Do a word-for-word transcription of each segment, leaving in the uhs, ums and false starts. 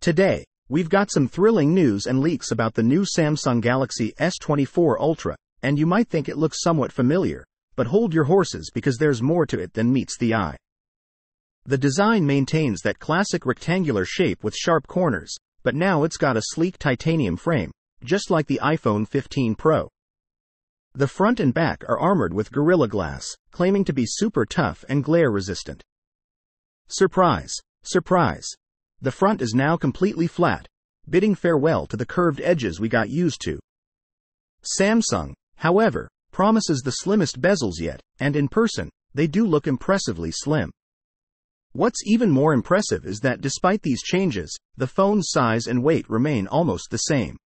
Today, we've got some thrilling news and leaks about the new Samsung Galaxy S twenty-four Ultra, and you might think it looks somewhat familiar, but hold your horses because there's more to it than meets the eye. The design maintains that classic rectangular shape with sharp corners, but now it's got a sleek titanium frame, just like the iPhone fifteen Pro. The front and back are armored with Gorilla Glass, claiming to be super tough and glare resistant. Surprise! Surprise! The front is now completely flat, bidding farewell to the curved edges we got used to. Samsung, however, promises the slimmest bezels yet, and in person, they do look impressively slim. What's even more impressive is that despite these changes, the phone's size and weight remain almost the same.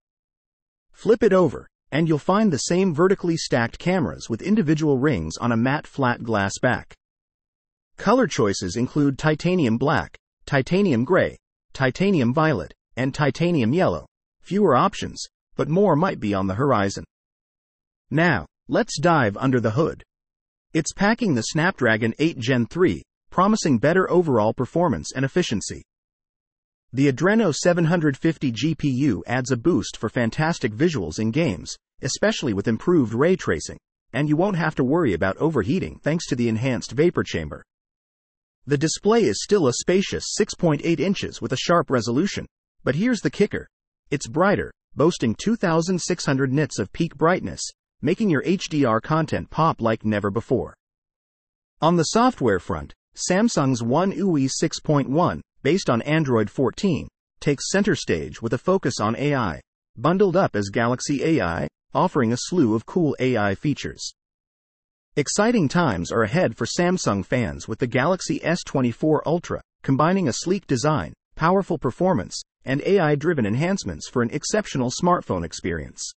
Flip it over, and you'll find the same vertically stacked cameras with individual rings on a matte flat glass back. Color choices include titanium black, titanium gray, titanium violet, and titanium yellow. Fewer options, but more might be on the horizon. Now, let's dive under the hood. It's packing the Snapdragon eight Gen three, promising better overall performance and efficiency. The Adreno seven fifty G P U adds a boost for fantastic visuals in games, especially with improved ray tracing, and you won't have to worry about overheating thanks to the enhanced vapor chamber. The display is still a spacious six point eight inches with a sharp resolution, but here's the kicker. It's brighter, boasting two thousand six hundred nits of peak brightness, making your H D R content pop like never before. On the software front, Samsung's One U I six point one, based on Android fourteen, takes center stage with a focus on A I, bundled up as Galaxy A I, offering a slew of cool A I features. Exciting times are ahead for Samsung fans with the Galaxy S twenty-four Ultra, combining a sleek design, powerful performance, and A I-driven enhancements for an exceptional smartphone experience.